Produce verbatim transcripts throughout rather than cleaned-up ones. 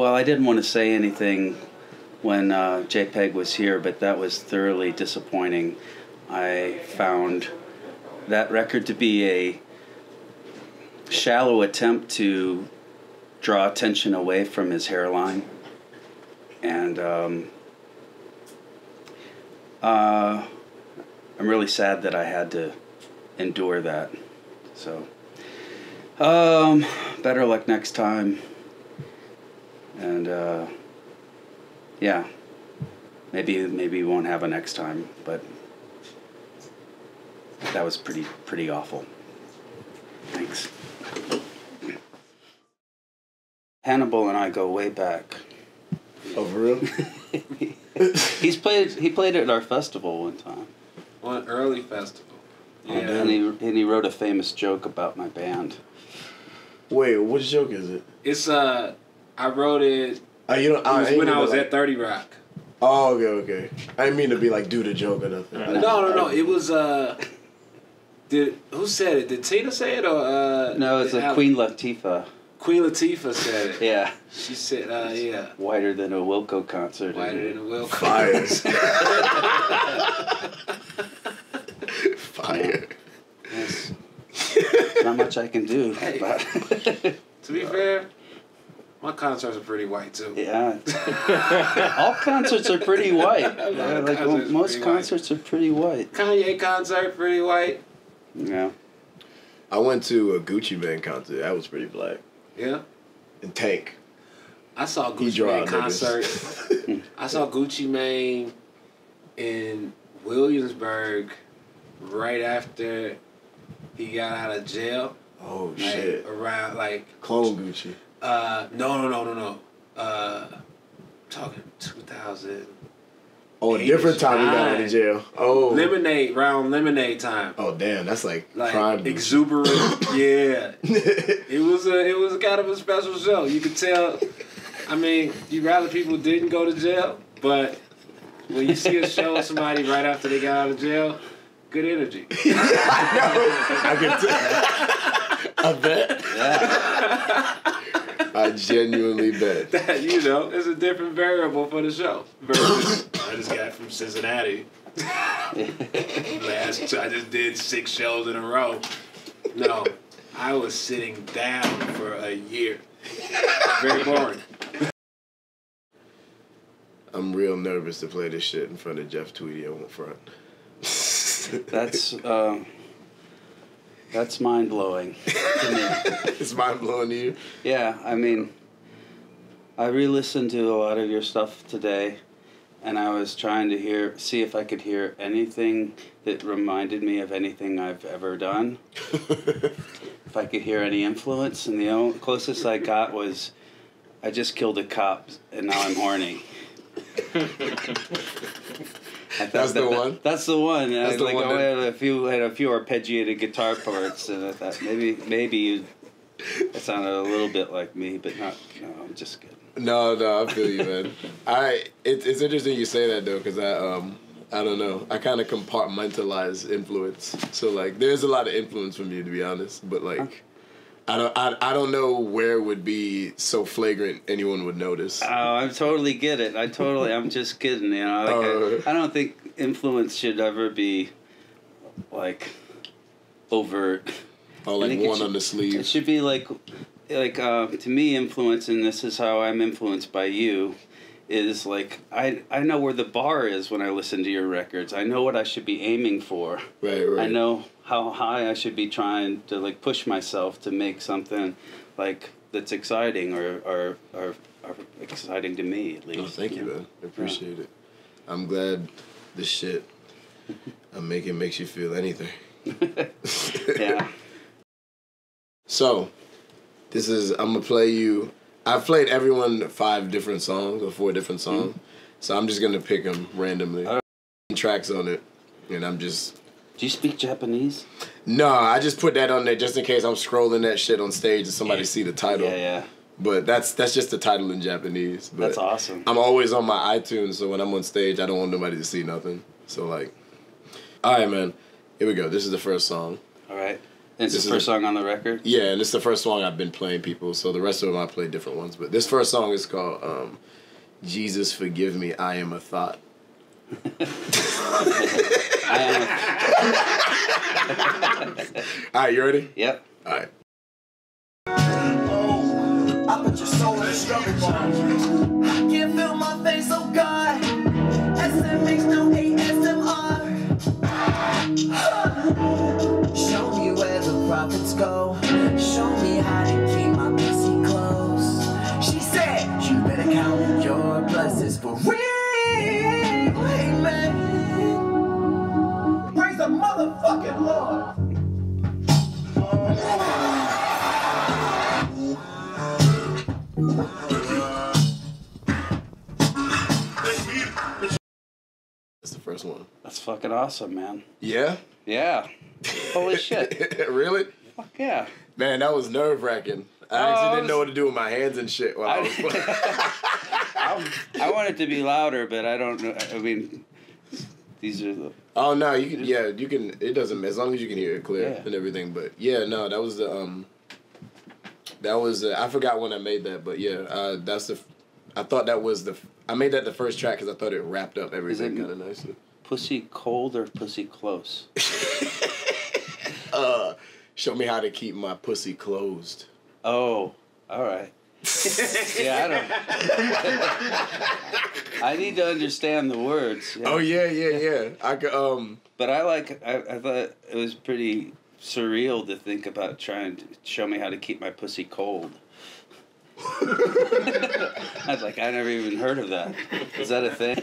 Well, I didn't want to say anything when uh, J PEG was here, but that was thoroughly disappointing. I found that record to be a shallow attempt to draw attention away from his hairline. And um, uh, I'm really sad that I had to endure that. So, um, better luck next time. And uh, yeah, maybe maybe we won't have a next time, but that was pretty pretty awful. Thanks. Hannibal and I go way back. Oh, for real? He's played. He played at our festival one time. Well, an early festival. Yeah. And he and he wrote a famous joke about my band. Wait, what joke is it? It's uh, I wrote it. Uh, you don't, it was I when I was like, at thirty Rock. Oh, okay, okay. I didn't mean to be like do the joke or nothing. No, no, no. It was uh, did who said it? Did Tina say it or uh? No, it's a Queen Latifah. Queen Latifah said it. Yeah. She said, uh, yeah. Whiter than a Wilco concert. Whiter than a Wilco concert. Fire. Fire. Yes. Not much I can do. Hey. To be fair, my concerts are pretty white, too. Yeah. All concerts are pretty white. Yeah, like, concerts most concerts white. are pretty white. Kanye concert, pretty white. Yeah. I went to a Gucci Mane concert. That was pretty black. Yeah. And Tank. I saw Gucci Mane concert. I saw Gucci Mane in Williamsburg right after he got out of jail. Oh, like, shit. Around like Clone Gucci. Uh no no no no no. Uh I'm talking two thousand. Oh, a different time he got out of jail. Oh. Lemonade, round lemonade time. Oh damn, that's like, like prime exuberant. Yeah. It was a it was kind of a special show. You could tell, I mean, you'd rather people didn't go to jail, but when you see a show of somebody right after they got out of jail, good energy. I know. I can tell. I bet. Yeah. I genuinely bet. That, you know, it's a different variable for the show. Versus, I just got from Cincinnati. Last, I just did six shows in a row. No, I was sitting down for a year. Very boring. I'm real nervous to play this shit in front of Jeff Tweedy on the front. That's... Um... That's mind-blowing to me. It's mind-blowing to you? Yeah, I mean, I re-listened to a lot of your stuff today, and I was trying to hear, see if I could hear anything that reminded me of anything I've ever done. If I could hear any influence, and the only, closest I got was, I just killed a cop, and now I'm horny. That's that, the one. That, that's the one. That's I, the like, one. I had a few had a few arpeggiated guitar parts, and I thought maybe maybe you. It sounded a little bit like me, but not. No, I'm just kidding. No, no, I feel you, man. I it's it's interesting you say that though, because I um I don't know, I kind of compartmentalize influence. So like, there's a lot of influence from you, to be honest, but like. Huh? I don't, I, I don't know where it would be so flagrant anyone would notice. Oh, I totally get it. I totally, I'm just kidding, you know. Like uh, I, I don't think influence should ever be, like, overt. Or, like, worn on the sleeve. It should be, like, like uh, to me, influence, and this is how I'm influenced by you, is, like, I, I know where the bar is when I listen to your records. I know what I should be aiming for. Right, right. I know... how high I should be trying to like push myself to make something like that's exciting or or, or, or exciting to me at least. Oh, thank you, you know? Man. I appreciate yeah. it. I'm glad this shit I'm making makes you feel anything. Yeah. So, this is I'm gonna play you. I've played everyone five different songs or four different songs, mm-hmm. so I'm just gonna pick them randomly. All right. Tracks on it, and I'm just. Do you speak Japanese? No, I just put that on there just in case I'm scrolling that shit on stage and somebody yeah. see the title. Yeah, yeah. But that's that's just the title in Japanese. But that's awesome. I'm always on my iTunes, so when I'm on stage, I don't want nobody to see nothing. So like, all right, man, here we go. This is the first song. All right. It's this the first a, song on the record? Yeah, and it's the first song I've been playing people, so the rest of them I play different ones. But this first song is called um, Jesus Forgive Me, I Am a Thought. I am. All right, you ready? Yep. All right. Oh, I put your soul in the struggle bar. I can't feel my face, oh God. S M X, no A S M R. Show me where the prophets go. Show me how to keep my pussy close. She said, you better count your blessings for real. Amen. Praise the motherfucking Lord. That's the first one. That's fucking awesome, man. Yeah? Yeah. Holy shit. Really? Fuck yeah. Man, that was nerve-wracking. I oh, actually I was... didn't know what to do with my hands and shit while I, I was playing. I want it to be louder, but I don't know. I mean, these are the... Oh, no, you can, yeah, you can, it doesn't, as long as you can hear it clear yeah. and everything, but yeah, no, that was the, um, that was, the, I forgot when I made that, but yeah, uh, that's the, I thought that was the, I made that the first track because I thought it wrapped up everything kind of nicely. Pussy cold or pussy close? uh, show me how to keep my pussy closed. Oh, all right. Yeah, I don't. I need to understand the words. Yeah. Oh yeah, yeah, yeah. I could, um. But I like. I, I thought it was pretty surreal to think about trying to show me how to keep my pussy cold. I was like, I never even heard of that. Is that a thing?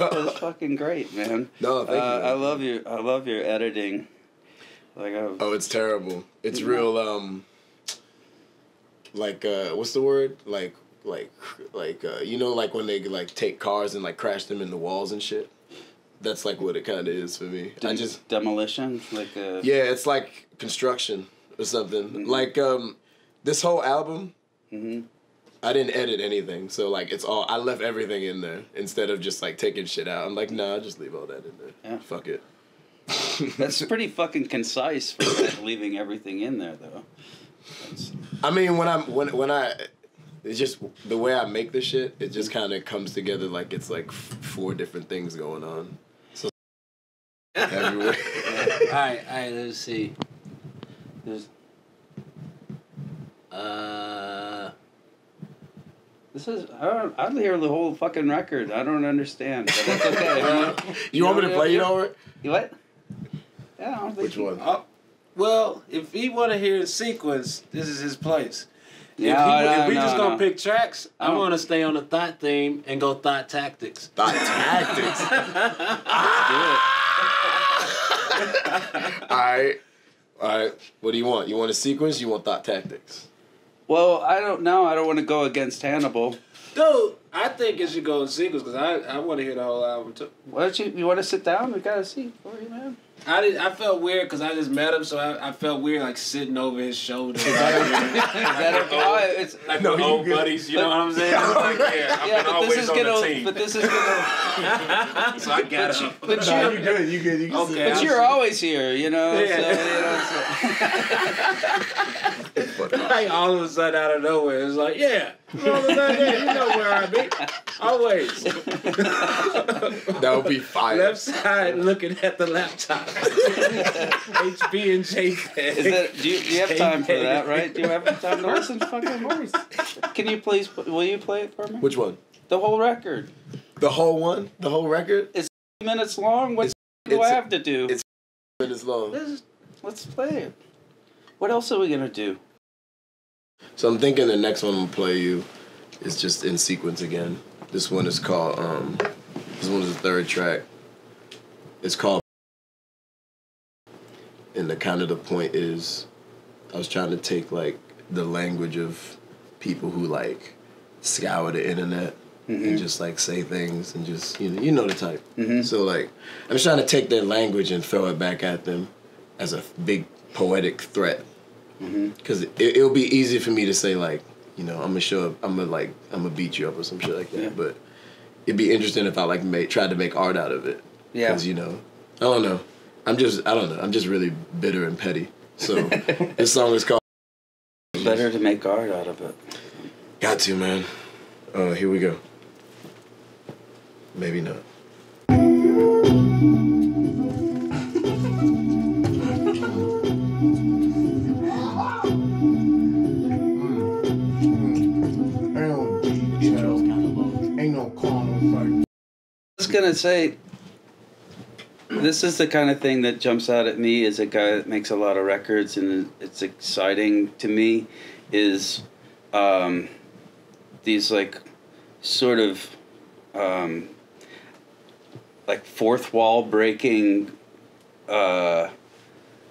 No. It was fucking great, man. No, thank uh, you. Man. I love your. I love your editing. Like. I've, oh, it's terrible. It's you know, real. Um. Like, uh, what's the word? Like, like, like, uh, you know, like when they, like, take cars and, like, crash them in the walls and shit? That's, like, what it kind of is for me. Dem I just... Demolition? Like a... Yeah, it's like construction or something. Mm-hmm. Like, um, this whole album, mm-hmm. I didn't edit anything. So, like, it's all, I left everything in there instead of just, like, taking shit out. I'm like, nah, I'll just leave all that in there. Yeah. Fuck it. That's pretty fucking concise for like, leaving everything in there, though. That's... I mean, when I'm when when I, it's just the way I make this shit. It just kind of comes together like it's like f four different things going on. So everywhere. Yeah. All right, all right. Let's see. There's. Uh. This is I don't I hear the whole fucking record. I don't understand. But that's okay. uh, you, you want know, me to play it over? You what? Yeah. I don't think Which one? Oh. Well, if he want to hear the sequence, this is his place. If, no, he, no, if we no, just going to no. pick tracks, I no. want to stay on the thought theme and go thought tactics. Thought tactics? Let's do it. All right. All right. What do you want? You want a sequence? You want thought tactics? Well, I don't know. I don't want to go against Hannibal. Dude, I think it should go in sequence because I, I want to hear the whole album too. Why don't you, you want to sit down? We got to see for you, man. I did. I felt weird because I just met him, so I, I felt weird like sitting over his shoulder. Is that a, oh, it's like no, the old good. buddies, you but, know what I'm saying? Like, yeah, I've yeah, been always this is on gonna, the team. But this is gonna. So I got him. But, but no, you're good. You good? You can okay, but I'll you're see. always here, you know. Yeah. So, you know so. Like all of a sudden out of nowhere, it's like yeah. All of a sudden, yeah, you know where I be. Always. That would be fire. Left side looking at the laptop. H B and J P E G. Is that, do, you, do you have time for that, right? Do you have time to listen to fucking horse? Can you please, will you play it for me? Which one? The whole record. The whole one? The whole record? It's minutes long? What it's, do it's, I have to do? It's minutes long. Let's, let's play it. What else are we going to do? So I'm thinking the next one I'm going to play you is just in sequence again. This one is called, um, this one is the third track. It's called And the kind of the point is, I was trying to take, like, the language of people who, like, scour the internet mm-hmm. and just, like, say things and just, you know, you know the type. Mm-hmm. So, like, I'm trying to take their language and throw it back at them as a big poetic threat. Because mm-hmm. it, it'll be easy for me to say, like, you know, I'm going to show up, I'm going to, like, I'm going to beat you up or some shit like that. Yeah. But it'd be interesting if I, like, made, tried to make art out of it. Yeah. Because, you know, I don't know. I'm just, I don't know, I'm just really bitter and petty. So this song is called... Better to make art out of it. Got to, man. Uh, here we go. Maybe not. I was gonna say, this is the kind of thing that jumps out at me as a guy that makes a lot of records, and it's exciting to me, is um, these like sort of um, like fourth wall breaking uh,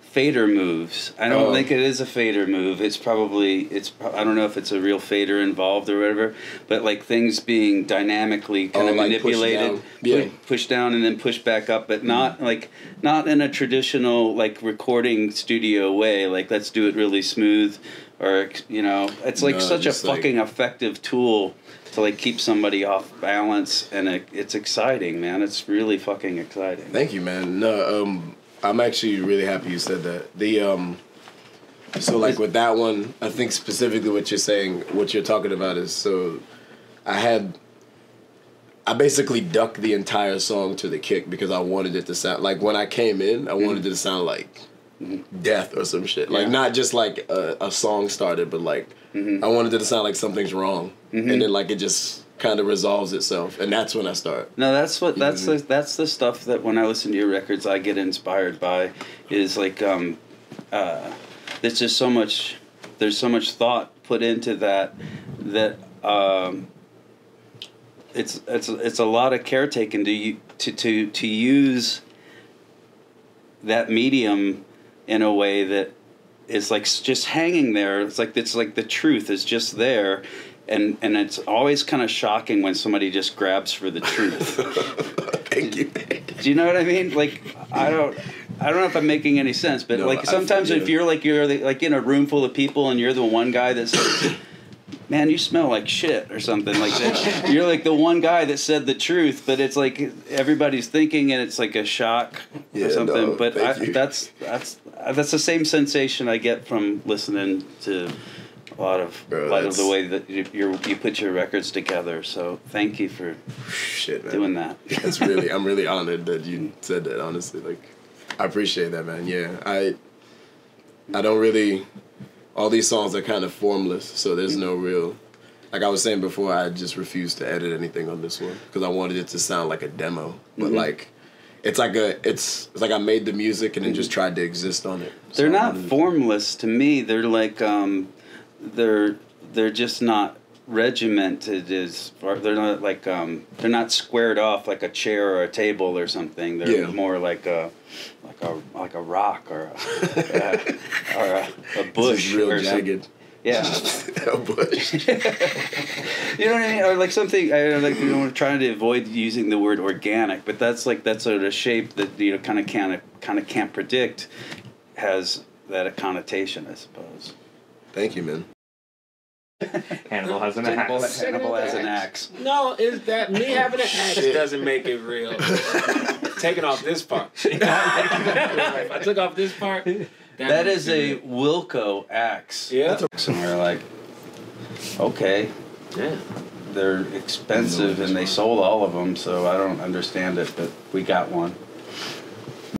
fader moves. I don't oh. think it is a fader move. It's probably it's. I don't know if it's a real fader involved or whatever. But like things being dynamically kind oh, of like manipulated, pushed down. Yeah. pushed down and then pushed back up, but not like not in a traditional like recording studio way. Like let's do it really smooth, or you know, it's like no, such a fucking like... effective tool to like keep somebody off balance, and it, it's exciting, man. It's really fucking exciting. Thank you, man. No, um, I'm actually really happy you said that. The um, so like with that one, I think specifically what you're saying, what you're talking about is so, I had, I basically ducked the entire song to the kick because I wanted it to sound like when I came in, I mm-hmm. wanted it to sound like death or some shit. Like yeah. not just like a, a song started, but like mm-hmm. I wanted it to sound like something's wrong, mm-hmm. and then like it just kind of resolves itself, and that's when I start. No, that's what that's mm-hmm. the, that's the stuff that when I listen to your records, I get inspired by. Is like um, uh, there's just so much, there's so much thought put into that that um, it's it's it's a lot of caretaking to to to to use that medium in a way that is like just hanging there. It's like it's like the truth is just there. And and it's always kind of shocking when somebody just grabs for the truth. Thank you. Do you know what I mean? Like I don't, I don't know if I'm making any sense, but no, like sometimes I, yeah. if you're like you're like in a room full of people and you're the one guy that's like, man, you smell like shit or something like that. You're like the one guy that said the truth, but it's like everybody's thinking and it's like a shock yeah, or something. No, but I, that's that's that's the same sensation I get from listening to. A lot of, Bro, lot of the way that you you're, you put your records together. So thank you for shit, man. doing that. That's really, I'm really honored that you said that. Honestly, like, I appreciate that, man. Yeah, I, I don't really. All these songs are kind of formless, so there's no real. Like I was saying before, I just refused to edit anything on this one because I wanted it to sound like a demo, but mm-hmm. like. It's like a it's, it's like I made the music and then just tried to exist on it. So they're not formless to me. They're like. Um, They're they're just not regimented as far. They're not like um they're not squared off like a chair or a table or something. They're yeah. more like a like a like a rock or a, a, or a, a bush real or jagged. Some, yeah, a bush. You know what I mean? Or like something. I like you know, we're trying to avoid using the word organic, but that's like that sort of shape that you know kind of can't kind of can't predict has that a connotation, I suppose. Thank you, man. Hannibal has an axe. Hannibal has an axe. No, is that me having an axe doesn't make it real. Taking off this part. If I took off this part. That, that is a it. Wilco axe. Yeah. Somewhere like, okay. Yeah. They're expensive and they sold all of them, so I don't understand it, but we got one.